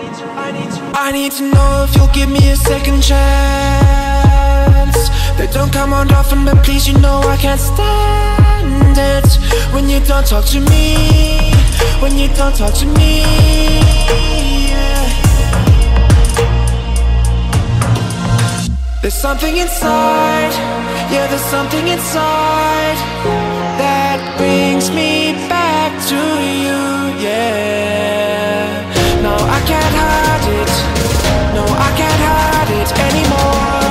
I need to know if you'll give me a second chance. They don't come on often, but please, you know I can't stand it when you don't talk to me, when you don't talk to me, yeah. There's something inside, yeah, there's something inside that brings me back to you, yeah. No, I can't hide it. No, I can't hide it anymore.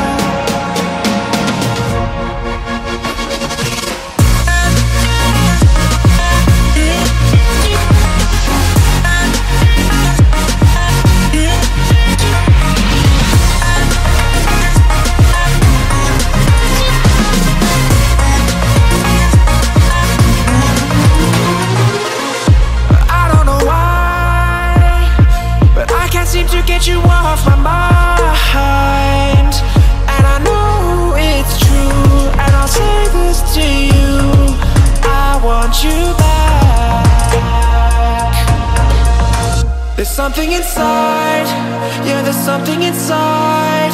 You off my mind, and I know it's true, and I'll say this to you, I want you back. There's something inside, yeah, there's something inside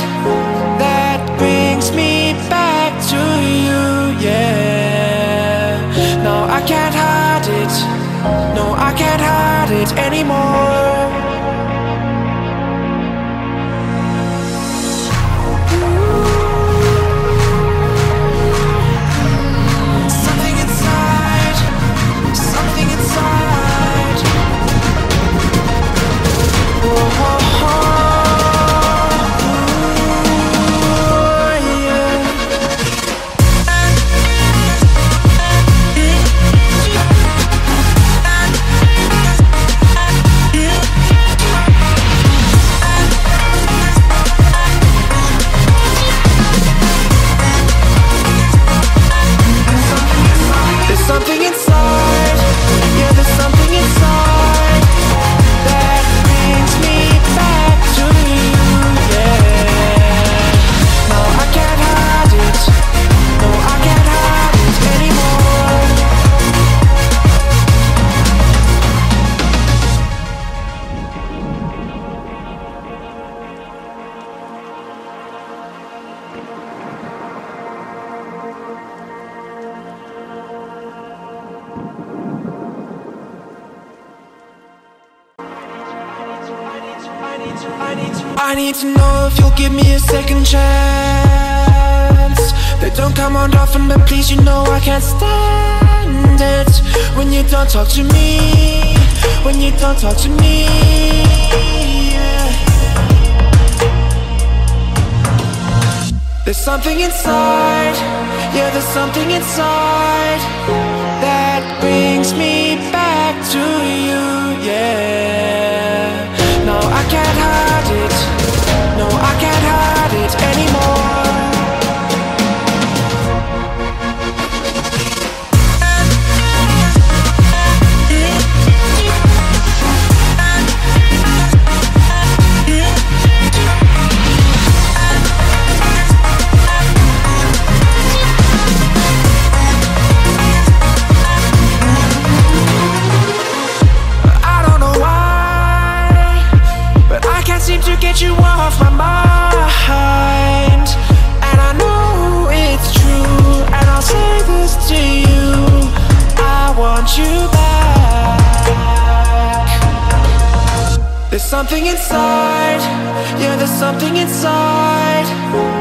that brings me back to you, yeah. No, I can't hide it. No, I can't hide it anymore. I need to know if you'll give me a second chance. They don't come on often, but please, you know I can't stand it when you don't talk to me, when you don't talk to me, yeah. There's something inside, yeah, there's something inside that brings me back to you, yeah. No, I can't hide it. No, I can't hide it anymore. You off my mind, and I know it's true, and I'll say this to you, I want you back. There's something inside, yeah, there's something inside